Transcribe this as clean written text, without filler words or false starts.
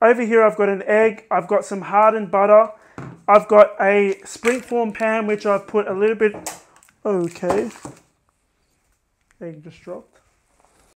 Over here I've got an egg, I've got some hardened butter, I've got a springform pan which I've put a little bit... Okay. Egg just dropped.